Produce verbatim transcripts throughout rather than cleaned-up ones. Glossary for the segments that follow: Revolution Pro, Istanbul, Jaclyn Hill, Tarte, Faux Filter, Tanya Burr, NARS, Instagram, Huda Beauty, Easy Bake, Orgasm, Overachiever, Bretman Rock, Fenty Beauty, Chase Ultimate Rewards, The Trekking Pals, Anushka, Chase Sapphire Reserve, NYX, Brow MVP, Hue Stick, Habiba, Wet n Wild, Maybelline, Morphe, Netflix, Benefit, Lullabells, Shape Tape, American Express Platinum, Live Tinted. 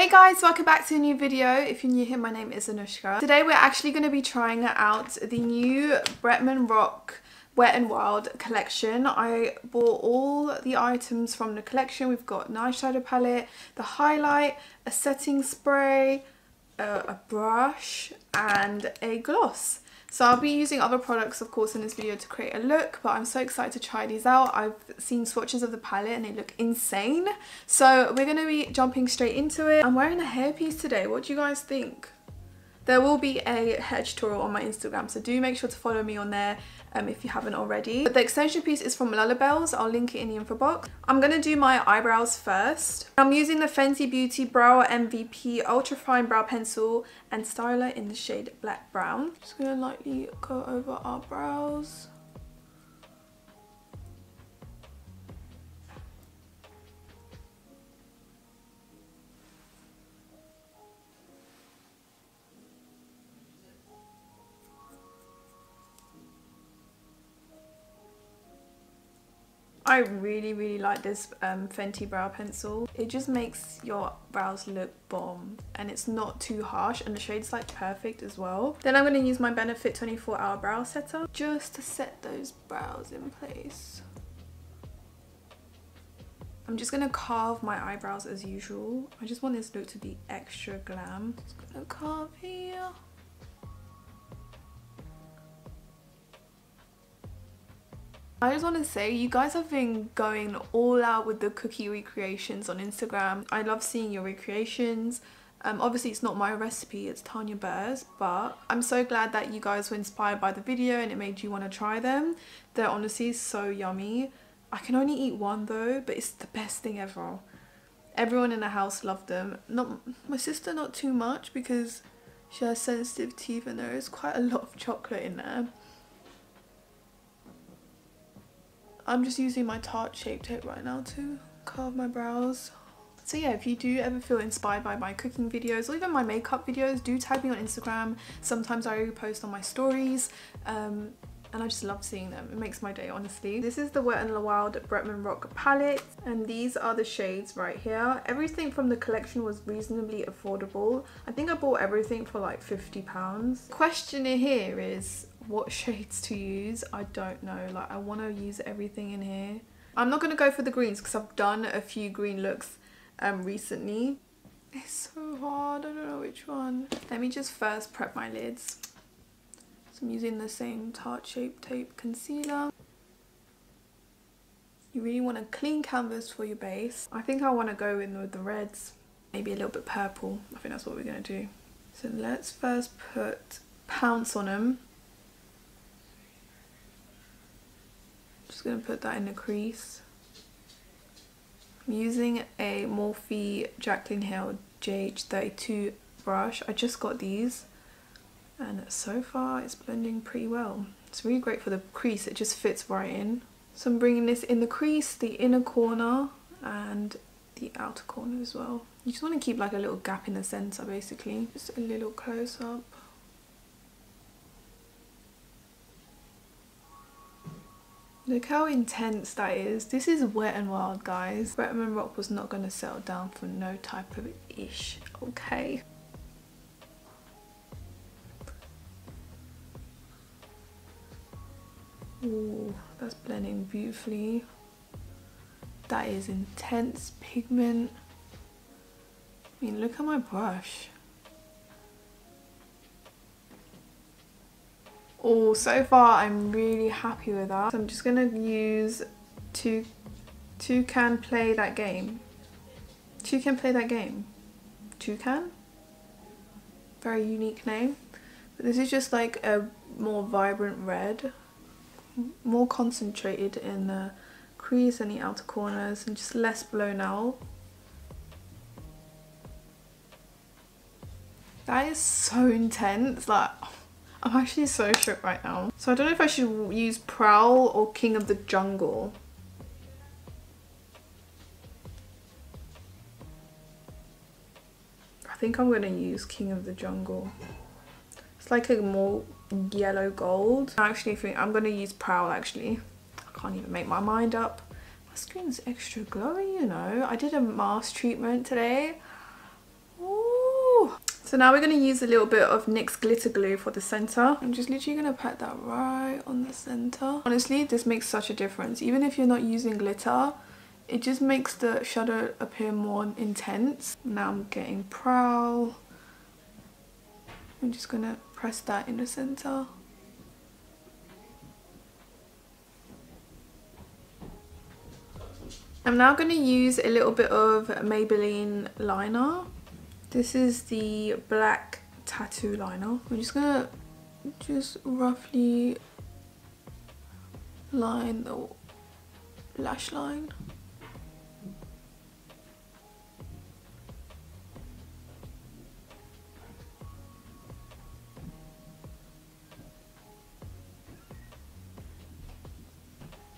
Hey guys, welcome back to a new video. If you're new here, my name is Anushka. Today we're actually going to be trying out the new Bretman Rock Wet n Wild collection. I bought all the items from the collection. We've got an eyeshadow palette, the highlight, a setting spray, uh, a brush and a gloss. So I'll be using other products of course in this video to create a look, but I'm so excited to try these out. I've seen swatches of the palette and they look insane. So we're going to be jumping straight into it. I'm wearing a hairpiece today. What do you guys think? There will be a hair tutorial on my Instagram, so do make sure to follow me on there um, if you haven't already. But the extension piece is from Lullabells. I'll link it in the info box. I'm going to do my eyebrows first. I'm using the Fenty Beauty Brow M V P Ultra Fine Brow Pencil and Styler in the shade Black Brown. Just going to lightly go over our brows. I really, really like this um, Fenty brow pencil. It just makes your brows look bomb and it's not too harsh and the shade's like perfect as well. Then I'm going to use my Benefit twenty-four hour brow setter just to set those brows in place. I'm just going to carve my eyebrows as usual. I just want this look to be extra glam. Just going to carve here. I just want to say, you guys have been going all out with the cookie recreations on Instagram. I love seeing your recreations. Um, obviously, it's not my recipe, it's Tanya Burr's, but I'm so glad that you guys were inspired by the video and it made you want to try them. They're honestly so yummy. I can only eat one though, but it's the best thing ever. Everyone in the house loved them. Not my sister, not too much because she has sensitive teeth and there is quite a lot of chocolate in there. I'm just using my Tarte Shape Tape right now to carve my brows. So yeah, if you do ever feel inspired by my cooking videos or even my makeup videos, do tag me on Instagram. Sometimes I repost on my stories um, and I just love seeing them. It makes my day, honestly. This is the Wet n Wild Bretman Rock palette and these are the shades right here. Everything from the collection was reasonably affordable. I think I bought everything for like fifty pounds. The question here is, what shades to use? I don't know, like I want to use everything in here. I'm not going to go for the greens because I've done a few green looks um recently. It's so hard, I don't know which one. Let me just first prep my lids. So I'm using the same Tarte Shape Tape concealer. You really want a clean canvas for your base. I think I want to go in with the reds, maybe a little bit purple. I think that's what we're going to do. So let's first put Pounce on them. Just going to put that in the crease. I'm using a Morphe Jaclyn Hill J H thirty-two brush. I just got these and so far it's blending pretty well. It's really great for the crease, it just fits right in. So I'm bringing this in the crease, the inner corner and the outer corner as well. You just want to keep like a little gap in the centre basically. Just a little close up. Look how intense that is. This is Wet n Wild, guys. Bretman Rock was not going to settle down for no type of ish, okay? Ooh, that's blending beautifully. That is intense pigment. I mean, look at my brush. Oh, so far I'm really happy with that. So I'm just gonna use two toucan play that game. Toucan play that game. Toucan? Very unique name. But this is just like a more vibrant red, more concentrated in the crease and the outer corners and just less blown out. That is so intense, like I'm actually so shook right now. So I don't know if I should use Prowl or King of the Jungle. I think I'm going to use King of the Jungle. It's like a more yellow gold. I actually think I'm going to use Prowl actually. I can't even make my mind up. My skin's extra glowy, you know. I did a mask treatment today. So now we're going to use a little bit of NYX glitter glue for the center. I'm just literally going to pat that right on the center. Honestly, this makes such a difference. Even if you're not using glitter, it just makes the shadow appear more intense. Now I'm getting Prowl. I'm just going to press that in the center. I'm now going to use a little bit of Maybelline liner. This is the black tattoo liner. I'm just going to just roughly line the lash line.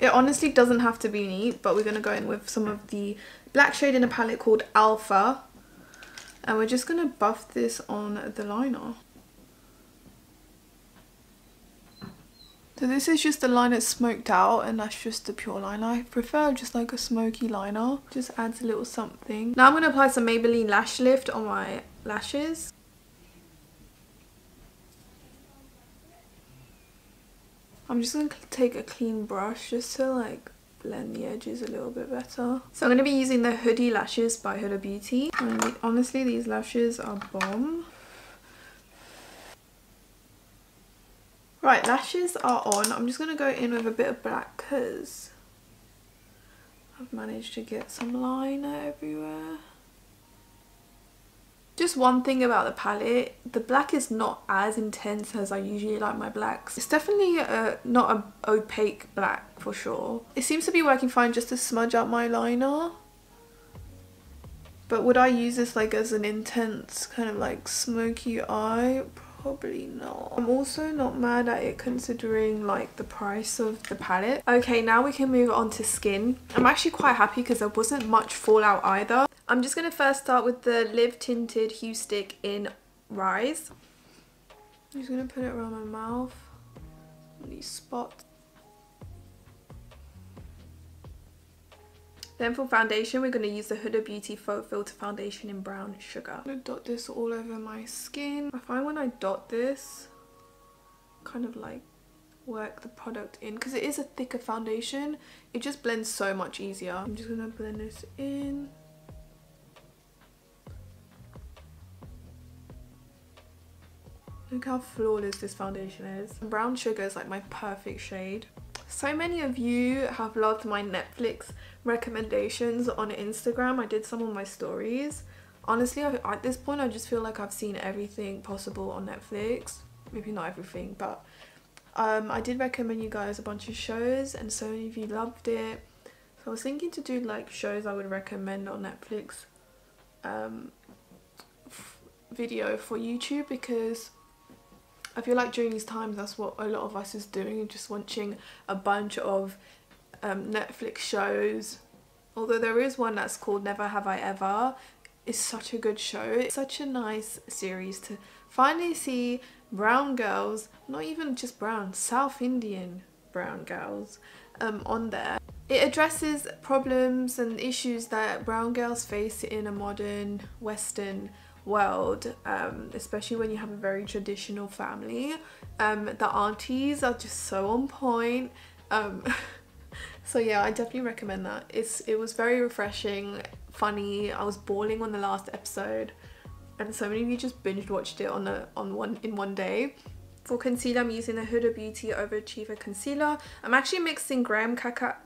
It honestly doesn't have to be neat, but we're going to go in with some of the black shade in a palette called Alpha. And we're just going to buff this on the liner. So this is just the line that's smoked out, and that's just the pure liner. I prefer just like a smoky liner. Just adds a little something. Now I'm going to apply some Maybelline Lash Lift on my lashes. I'm just going to take a clean brush just to like blend the edges a little bit better. So I'm going to be using the Hoodie Lashes by Huda Beauty. And honestly, these lashes are bomb. Right, lashes are on. I'm just going to go in with a bit of black because I've managed to get some liner everywhere. Just one thing about the palette, the black is not as intense as I usually like my blacks. It's definitely a, not an opaque black for sure. It seems to be working fine just to smudge out my liner. But would I use this like as an intense kind of like smoky eye? Probably not. I'm also not mad at it considering like the price of the palette. Okay, now we can move on to skin. I'm actually quite happy because there wasn't much fallout either. I'm just going to first start with the Live Tinted Hue Stick in Rise. I'm just going to put it around my mouth, on these spots. Then for foundation, we're going to use the Huda Beauty Faux Filter Foundation in Brown Sugar. I'm going to dot this all over my skin. I find when I dot this, kind of like work the product in. Because it is a thicker foundation, it just blends so much easier. I'm just going to blend this in. Look how flawless this foundation is. Brown Sugar is like my perfect shade. So many of you have loved my Netflix recommendations on Instagram. I did some of my stories. Honestly, I, at this point, I just feel like I've seen everything possible on Netflix. Maybe not everything, but um, I did recommend you guys a bunch of shows, and so many of you loved it. So I was thinking to do like shows I would recommend on Netflix um, f video for YouTube, because I feel like during these times that's what a lot of us is doing, just watching a bunch of um, Netflix shows. Although there is one that's called Never Have I Ever. It's such a good show. It's such a nice series to finally see brown girls, not even just brown, South Indian brown girls um, on there. It addresses problems and issues that brown girls face in a modern Western world, um, especially when you have a very traditional family. Um, the aunties are just so on point. Um, so yeah, I definitely recommend that. It's It was very refreshing, funny. I was bawling on the last episode, and so many of you just binge watched it on a on one in one day. For concealer, I'm using the Huda Beauty Overachiever Concealer. I'm actually mixing graham cracker,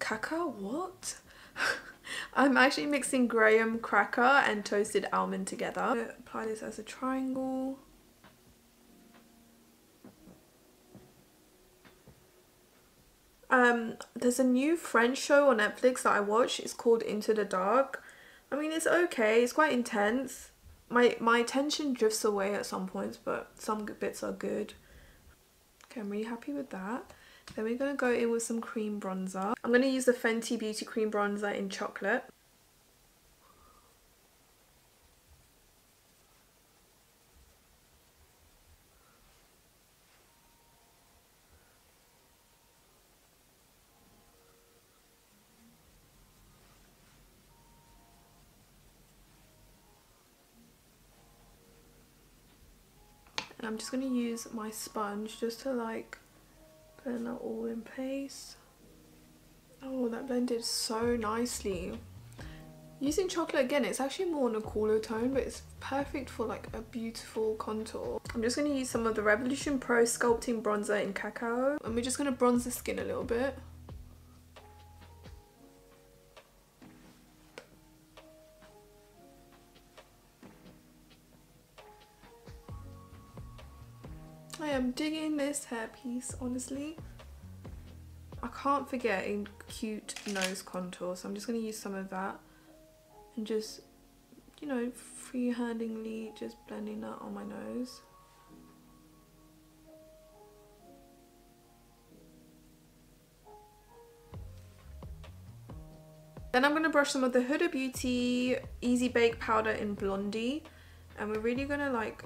cracker what? I'm actually mixing graham cracker and toasted almond together. I'm going to apply this as a triangle. Um, there's a new French show on Netflix that I watch. It's called Into the Dark. I mean, it's okay. It's quite intense. My, my attention drifts away at some points, but some bits are good. Okay, I'm really happy with that. Then we're going to go in with some cream bronzer. I'm going to use the Fenty Beauty Cream Bronzer in Chocolate. And I'm just going to use my sponge just to like blend that all in place. Oh, that blended so nicely. Using chocolate again, it's actually more on a cooler tone, but it's perfect for like a beautiful contour. I'm just going to use some of the Revolution Pro Sculpting Bronzer in Cacao, and we're just going to bronze the skin a little bit. I am digging this hairpiece, honestly. I can't forget a cute nose contour, so I'm just going to use some of that and just, you know, freehandingly just blending that on my nose. Then I'm going to brush some of the Huda Beauty Easy Bake Powder in Blondie, and we're really going to like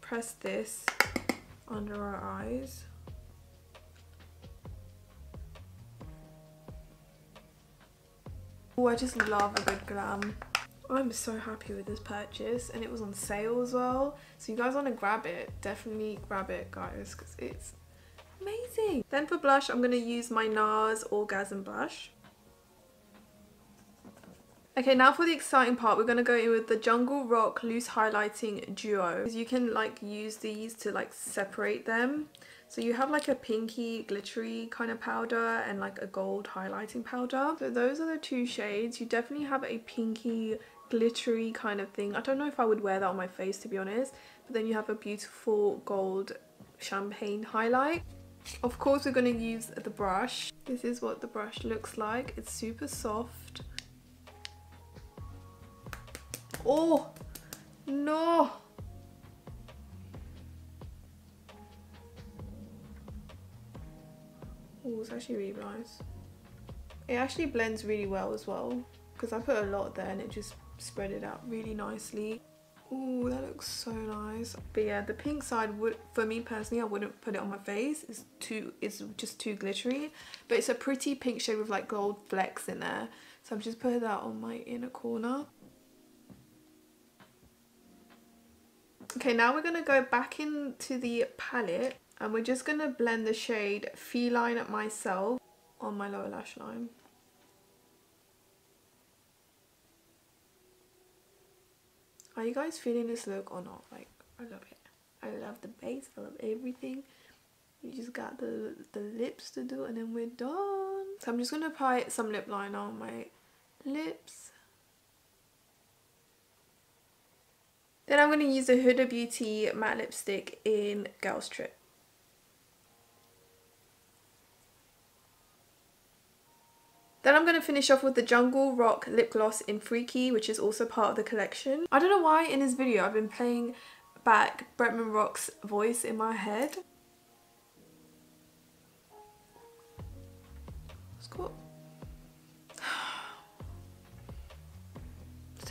press this under our eyes. Oh, I just love a good glam. I'm so happy with this purchase, and it was on sale as well, so you guys want to grab it, definitely grab it guys, because it's amazing. Then for blush, I'm going to use my NARS Orgasm blush. Okay, now for the exciting part, we're going to go in with the Jungle Rock Loose Highlighting Duo. Because you can like use these to like separate them. So you have like a pinky glittery kind of powder and like a gold highlighting powder. So those are the two shades. You definitely have a pinky glittery kind of thing. I don't know if I would wear that on my face to be honest. But then you have a beautiful gold champagne highlight. Of course we're going to use the brush. This is what the brush looks like. It's super soft. Oh no! Oh, it's actually really nice. It actually blends really well as well because I put a lot there and it just spread it out really nicely. Oh, that looks so nice. But yeah, the pink side would, for me personally, I wouldn't put it on my face. It's too, it's just too glittery. But it's a pretty pink shade with like gold flecks in there. So I'm just putting that on my inner corner. Okay, now we're going to go back into the palette and we're just going to blend the shade Feline Myself on my lower lash line. Are you guys feeling this look or not? Like, I love it. I love the base, I love everything. You just got the, the lips to do and then we're done. So I'm just going to apply some lip liner on my lips. Then I'm going to use the Huda Beauty matte lipstick in Girls Trip. Then I'm going to finish off with the Jungle Rock lip gloss in Freaky, which is also part of the collection. I don't know why in this video I've been playing back Bretman Rock's voice in my head. It's got...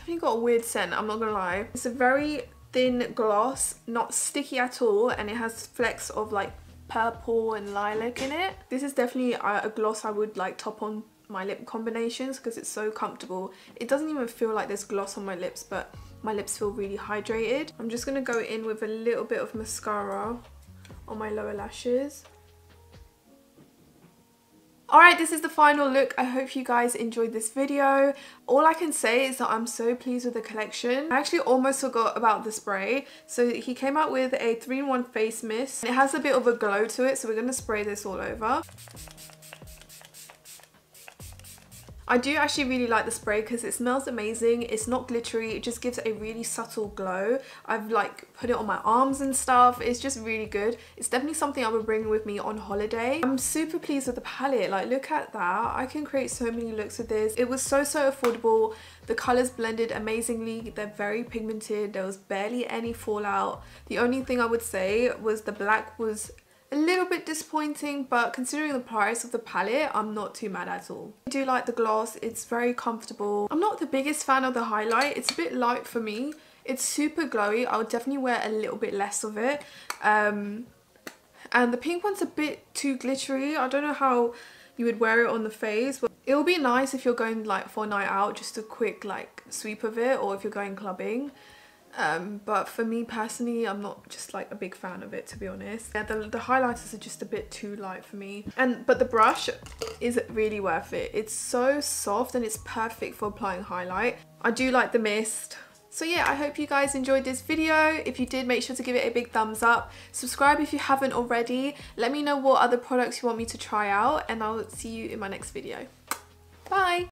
Definitely got a weird scent, I'm not gonna lie. It's a very thin gloss, not sticky at all, and it has flecks of like purple and lilac in it. This is definitely a gloss I would like top on my lip combinations because it's so comfortable. It doesn't even feel like there's gloss on my lips, but my lips feel really hydrated. I'm just gonna go in with a little bit of mascara on my lower lashes. Alright, this is the final look. I hope you guys enjoyed this video. All I can say is that I'm so pleased with the collection. I actually almost forgot about the spray. So he came out with a three in one face mist. It has a bit of a glow to it, so we're going to spray this all over. I do actually really like the spray because it smells amazing. It's not glittery, it just gives a really subtle glow. I've like put it on my arms and stuff. It's just really good. It's definitely something I would bring with me on holiday. I'm super pleased with the palette. Like, look at that. I can create so many looks with this. It was so, so affordable. The colors blended amazingly. They're very pigmented. There was barely any fallout. The only thing I would say was the black was a little bit disappointing, but considering the price of the palette, I'm not too mad at all. I do like the gloss, it's very comfortable. I'm not the biggest fan of the highlight, it's a bit light for me. It's super glowy, I would definitely wear a little bit less of it. Um, and the pink one's a bit too glittery, I don't know how you would wear it on the face, but it'll be nice if you're going like for a night out, just a quick like sweep of it, or if you're going clubbing. Um, but for me personally, I'm not just like a big fan of it, to be honest. Yeah, the, the highlighters are just a bit too light for me. And but the brush is really worth it. It's so soft and it's perfect for applying highlight. I do like the mist. So yeah, I hope you guys enjoyed this video. If you did, make sure to give it a big thumbs up. Subscribe if you haven't already. Let me know what other products you want me to try out, and I'll see you in my next video. Bye!